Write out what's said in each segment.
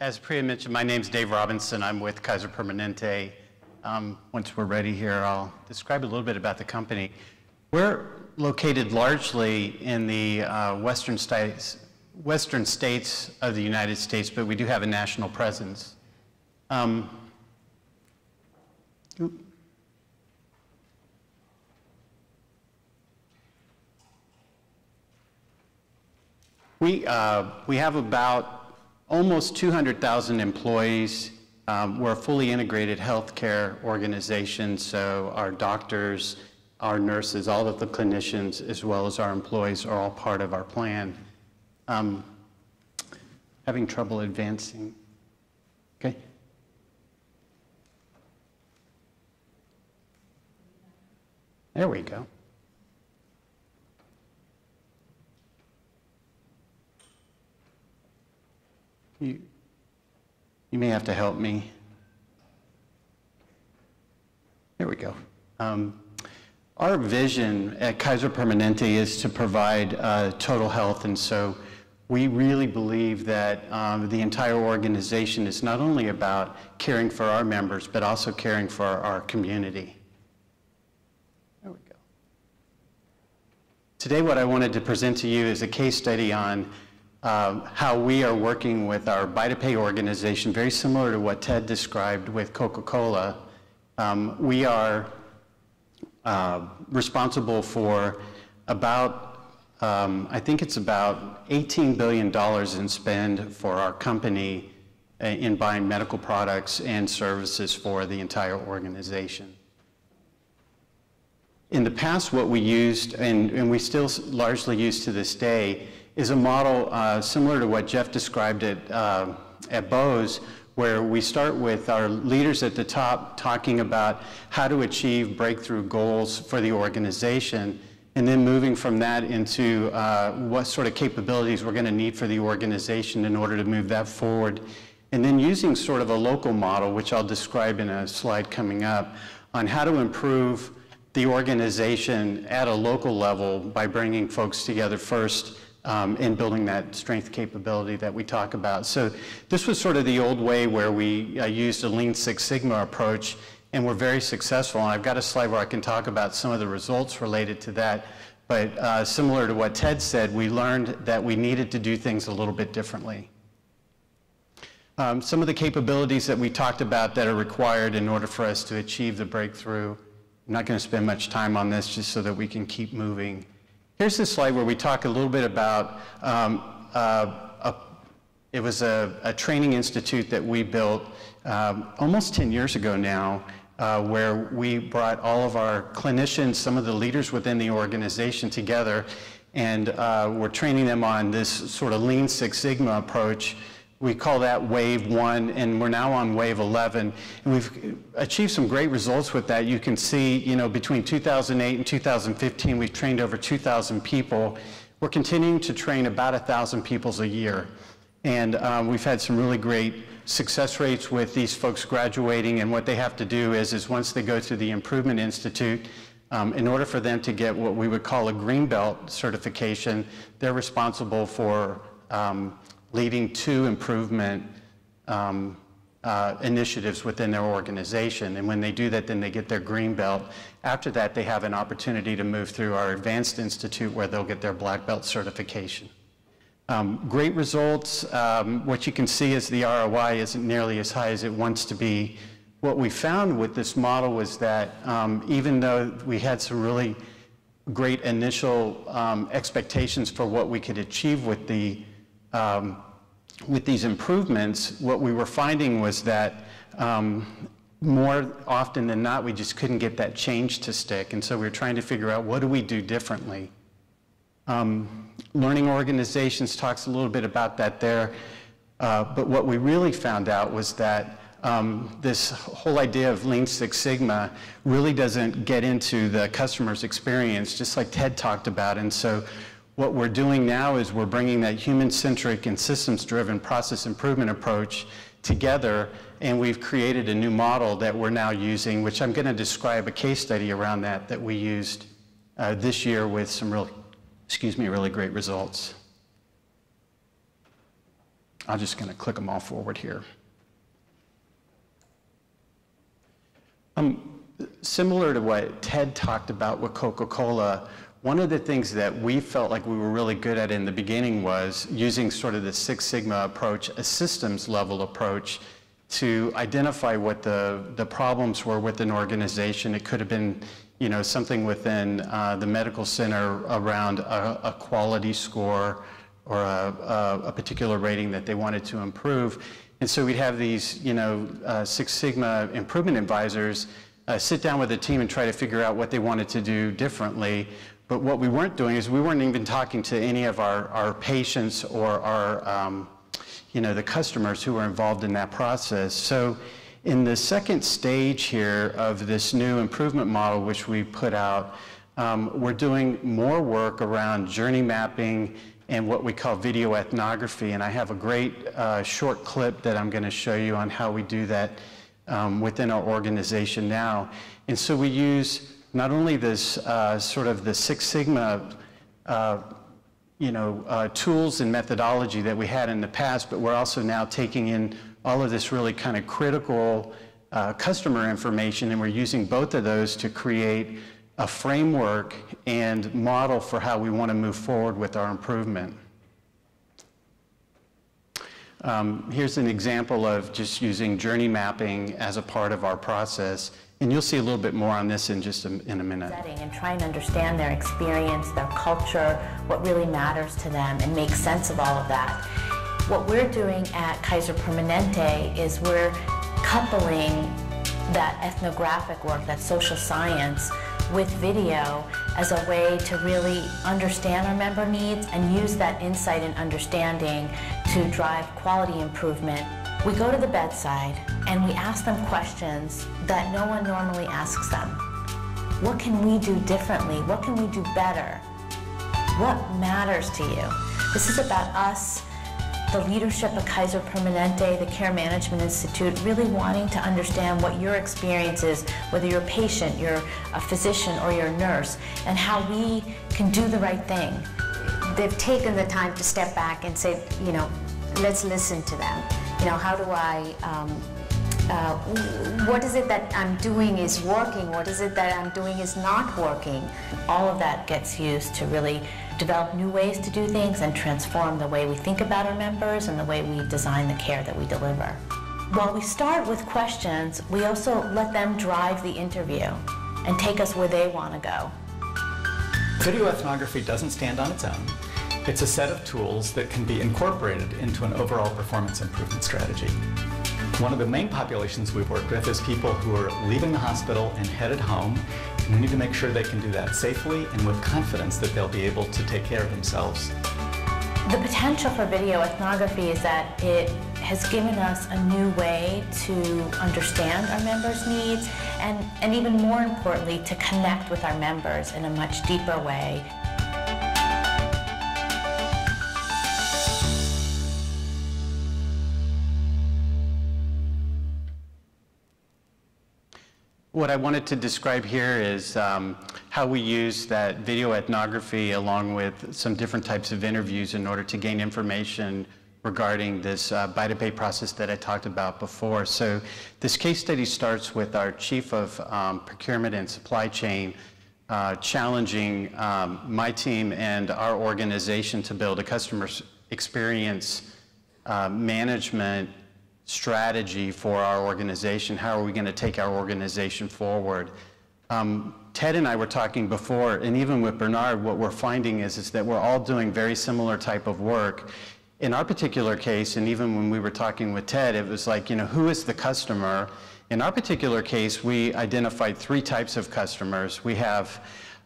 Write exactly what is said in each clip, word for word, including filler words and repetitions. As Priya mentioned, my name's Dave Robinson. I'm with Kaiser Permanente. Um, once we're ready here, I'll describe a little bit about the company. We're located largely in the uh, western states, western states of the United States, but we do have a national presence. Um, we, uh, we have about almost two hundred thousand employees. Um, we're a fully integrated healthcare organization, so our doctors, our nurses, all of the clinicians, as well as our employees are all part of our plan. Um, having trouble advancing. Okay. There we go. You, you may have to help me. There we go. Um, Our vision at Kaiser Permanente is to provide uh, total health, and so we really believe that um, the entire organization is not only about caring for our members, but also caring for our community. There we go. Today what I wanted to present to you is a case study on uh, how we are working with our buy-to-pay organization, very similar to what Ted described with Coca-Cola. Um, we are Uh, responsible for about, um, I think it's about eighteen billion dollars in spend for our company in buying medical products and services for the entire organization. In the past, what we used, and, and we still largely use to this day, is a model uh, similar to what Jeff described at, uh, at Bose, where we start with our leaders at the top talking about how to achieve breakthrough goals for the organization, and then moving from that into uh, what sort of capabilities we're going to need for the organization in order to move that forward. And then using sort of a local model, which I'll describe in a slide coming up, on how to improve the organization at a local level by bringing folks together first Um, and building that strength capability that we talk about. So this was sort of the old way where we uh, used a Lean Six Sigma approach, and we're very successful. And I've got a slide where I can talk about some of the results related to that. But uh, similar to what Ted said, we learned that we needed to do things a little bit differently. Um, some of the capabilities that we talked about that are required in order for us to achieve the breakthrough. I'm not going to spend much time on this just so that we can keep moving. Here's this slide where we talk a little bit about, um, uh, a, it was a, a training institute that we built um, almost ten years ago now, uh, where we brought all of our clinicians, some of the leaders within the organization together, and uh, we're training them on this sort of Lean Six Sigma approach. We call that wave one, and we're now on wave eleven. And we've achieved some great results with that. You can see, you know, between two thousand eight and two thousand fifteen, we've trained over two thousand people. We're continuing to train about one thousand people a year. And um, we've had some really great success rates with these folks graduating. And what they have to do is, is once they go through the Improvement Institute, Um, in order for them to get what we would call a green belt certification, they're responsible for um, leading to improvement um, uh, initiatives within their organization. And when they do that, then they get their green belt. After that, they have an opportunity to move through our Advanced Institute where they'll get their black belt certification. Um, great results. Um, what you can see is the R O I isn't nearly as high as it wants to be. What we found with this model was that um, even though we had some really great initial um, expectations for what we could achieve with the Um, with these improvements, what we were finding was that um, more often than not, we just couldn't get that change to stick. And so we were trying to figure out, what do we do differently? Um, learning organizations talks a little bit about that there. Uh, but what we really found out was that um, this whole idea of Lean Six Sigma really doesn't get into the customer's experience, just like Ted talked about. And so what we're doing now is we're bringing that human-centric and systems-driven process improvement approach together, and we've created a new model that we're now using, which I'm going to describe a case study around that that we used uh, this year with some really, excuse me, really great results. I'm just going to click them all forward here. Um, similar to what Ted talked about with Coca-Cola, one of the things that we felt like we were really good at in the beginning was using sort of the Six Sigma approach, a systems level approach, to identify what the, the problems were with an organization. It could have been, you know, something within uh, the medical center around a, a quality score or a, a, a particular rating that they wanted to improve. And so we'd have these, you know, uh, Six Sigma improvement advisors uh, sit down with a team and try to figure out what they wanted to do differently. But what we weren't doing is we weren't even talking to any of our, our patients or our, um, you know, the customers who were involved in that process. So in the second stage here of this new improvement model, which we put out, um, we're doing more work around journey mapping and what we call video ethnography. And I have a great uh, short clip that I'm going to show you on how we do that um, within our organization now. And so we use not only this uh, sort of the Six Sigma uh, you know, uh, tools and methodology that we had in the past, but we're also now taking in all of this really kind of critical uh, customer information, and we're using both of those to create a framework and model for how we want to move forward with our improvement. Um, here's an example of just using journey mapping as a part of our process. And you'll see a little bit more on this in just a, in a minute. And try and understand their experience, their culture, what really matters to them, and make sense of all of that. What we're doing at Kaiser Permanente is we're coupling that ethnographic work, that social science, with video as a way to really understand our member needs and use that insight and understanding to drive quality improvement. We go to the bedside and we ask them questions that no one normally asks them. What can we do differently? What can we do better? What matters to you? This is about us, the leadership of Kaiser Permanente, the Care Management Institute, really wanting to understand what your experience is, whether you're a patient, you're a physician, or you're a nurse, and how we can do the right thing. They've taken the time to step back and say, you know, let's listen to them. You know, how do I, um, uh, what is it that I'm doing is working? What is it that I'm doing is not working? All of that gets used to really develop new ways to do things and transform the way we think about our members and the way we design the care that we deliver. While we start with questions, we also let them drive the interview and take us where they want to go. Video ethnography doesn't stand on its own. It's a set of tools that can be incorporated into an overall performance improvement strategy. One of the main populations we've worked with is people who are leaving the hospital and headed home, and we need to make sure they can do that safely and with confidence that they'll be able to take care of themselves. The potential for video ethnography is that it has given us a new way to understand our members' needs and, and even more importantly, to connect with our members in a much deeper way. What I wanted to describe here is um, how we use that video ethnography along with some different types of interviews in order to gain information regarding this uh, buy-to-pay process that I talked about before. So this case study starts with our chief of um, procurement and supply chain uh, challenging um, my team and our organization to build a customer experience uh, management strategy for our organization. How are we going to take our organization forward? Um, Ted and I were talking before, and even with Bernard, what we're finding is, is that we're all doing very similar type of work. In our particular case, and even when we were talking with Ted, it was like, you know, who is the customer? In our particular case, we identified three types of customers. We have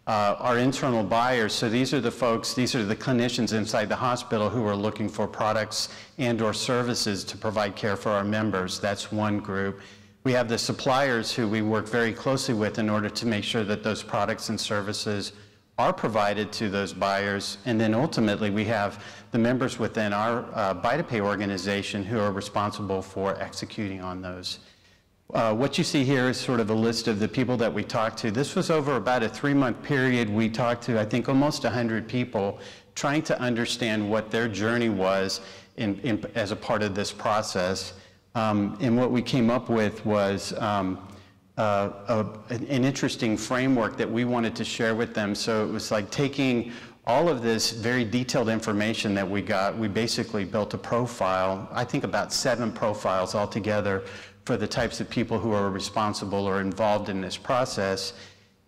uh, our internal buyers. So these are the folks, these are the clinicians inside the hospital who are looking for products and or services to provide care for our members. That's one group. We have the suppliers who we work very closely with in order to make sure that those products and services are provided to those buyers. And then ultimately we have the members within our uh, buy-to-pay organization who are responsible for executing on those. Uh, what you see here is sort of a list of the people that we talked to. This was over about a three-month period. We talked to, I think, almost one hundred people, trying to understand what their journey was in, in, as a part of this process. Um, and what we came up with was um, uh, a, an interesting framework that we wanted to share with them. So it was like taking all of this very detailed information that we got, we basically built a profile, I think about seven profiles altogether for the types of people who are responsible or involved in this process.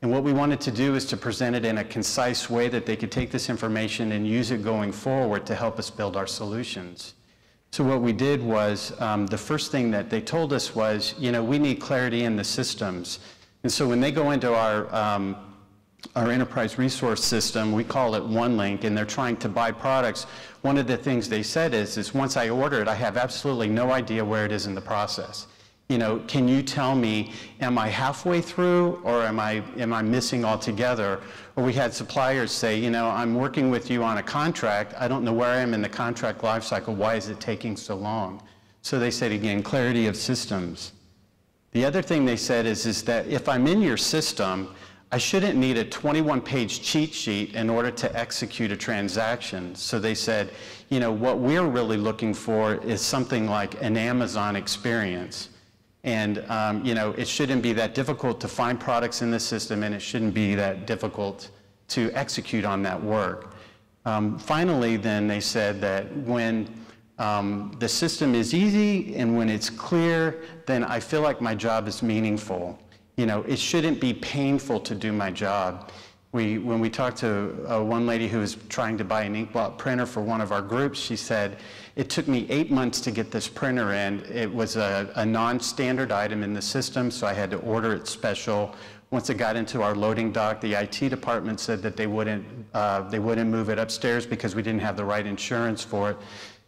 And what we wanted to do is to present it in a concise way that they could take this information and use it going forward to help us build our solutions. So what we did was, um, the first thing that they told us was, you know, we need clarity in the systems. And so when they go into our, um, our enterprise resource system, we call it OneLink, and they're trying to buy products, one of the things they said is, is once I order it, I have absolutely no idea where it is in the process. You know, can you tell me, am I halfway through, or am I, am I missing altogether? Or we had suppliers say, you know, I'm working with you on a contract. I don't know where I am in the contract lifecycle. Why is it taking so long? So they said, again, clarity of systems. The other thing they said is, is that if I'm in your system, I shouldn't need a twenty-one page cheat sheet in order to execute a transaction. So they said, you know, what we're really looking for is something like an Amazon experience. And um, you know, it shouldn't be that difficult to find products in the system, and it shouldn't be that difficult to execute on that work. Um, finally, then they said that when um, the system is easy and when it's clear, then I feel like my job is meaningful. You know, it shouldn't be painful to do my job. We, when we talked to uh, one lady who was trying to buy an inkblot printer for one of our groups, she said, it took me eight months to get this printer in. It was a, a non-standard item in the system, so I had to order it special. Once it got into our loading dock, the I T department said that they wouldn't, uh, they wouldn't move it upstairs because we didn't have the right insurance for it.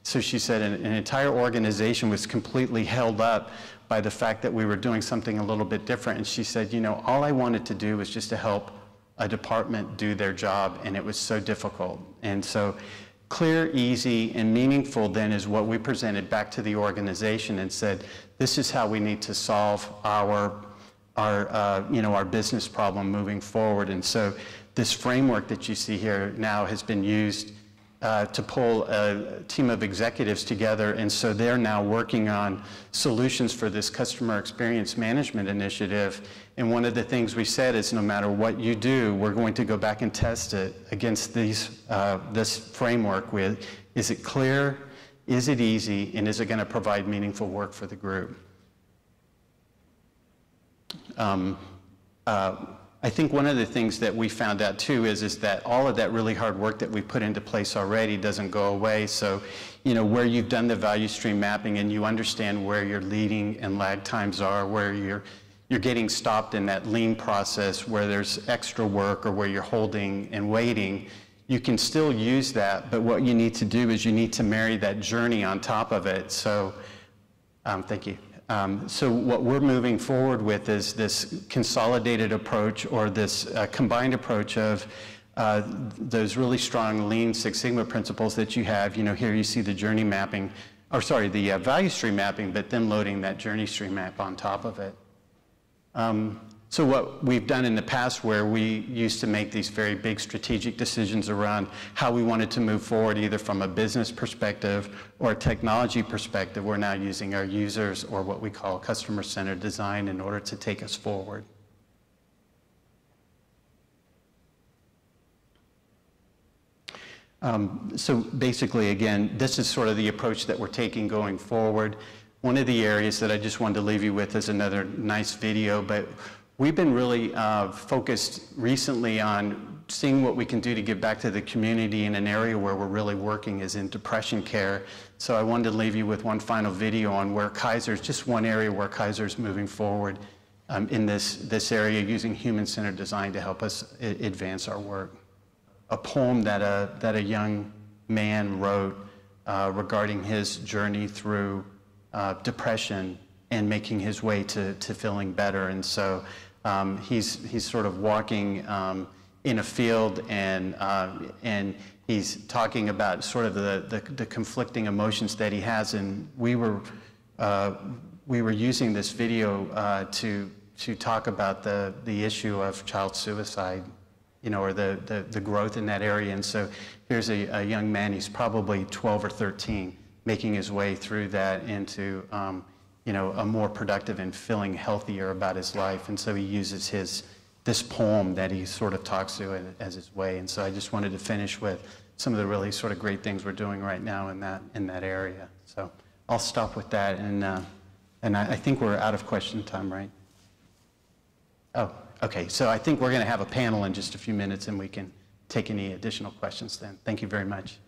So she said an, an entire organization was completely held up by the fact that we were doing something a little bit different. And she said, you know, all I wanted to do was just to help a department do their job, and it was so difficult. And so clear, easy, and meaningful then is what we presented back to the organization and said, this is how we need to solve our, our, uh, you know, our business problem moving forward. And so this framework that you see here now has been used uh, to pull a team of executives together. And so they're now working on solutions for this customer experience management initiative. And one of the things we said is, no matter what you do, we're going to go back and test it against these, uh, this framework with, is it clear, is it easy, and is it going to provide meaningful work for the group? Um, uh, I think one of the things that we found out too is, is that all of that really hard work that we put into place already doesn't go away. So, you know, where you've done the value stream mapping and you understand where your leading and lag times are, where you're you're getting stopped in that lean process where there's extra work or where you're holding and waiting, you can still use that, but what you need to do is you need to marry that journey on top of it. So, um, thank you. Um, so what we're moving forward with is this consolidated approach, or this uh, combined approach of uh, those really strong Lean Six Sigma principles that you have. You know, here you see the journey mapping, or sorry, the uh, value stream mapping, but then loading that journey stream map on top of it. Um, so what we've done in the past, where we used to make these very big strategic decisions around how we wanted to move forward, either from a business perspective or a technology perspective, we're now using our users, or what we call customer-centered design, in order to take us forward. Um, so basically, again, this is sort of the approach that we're taking going forward. One of the areas that I just wanted to leave you with is another nice video, but we've been really uh, focused recently on seeing what we can do to give back to the community, in an area where we're really working is in depression care. So I wanted to leave you with one final video on where Kaiser's, just one area where Kaiser's moving forward um, in this, this area, using human-centered design to help us advance our work. A poem that a, that a young man wrote uh, regarding his journey through Uh, depression and making his way to, to feeling better. And so um, he's, he's sort of walking um, in a field, and, uh, and he's talking about sort of the, the, the conflicting emotions that he has. And we were, uh, we were using this video uh, to, to talk about the, the issue of child suicide, you know, or the, the, the growth in that area. And so here's a, a young man, he's probably twelve or thirteen. making his way through that into um, you know, a more productive and feeling healthier about his life. And so he uses his, this poem that he sort of talks to as his way. And so I just wanted to finish with some of the really sort of great things we're doing right now in that, in that area. So I'll stop with that. And, uh, and I, I think we're out of question time, right? Oh, okay. So I think we're going to have a panel in just a few minutes, and we can take any additional questions then. Thank you very much.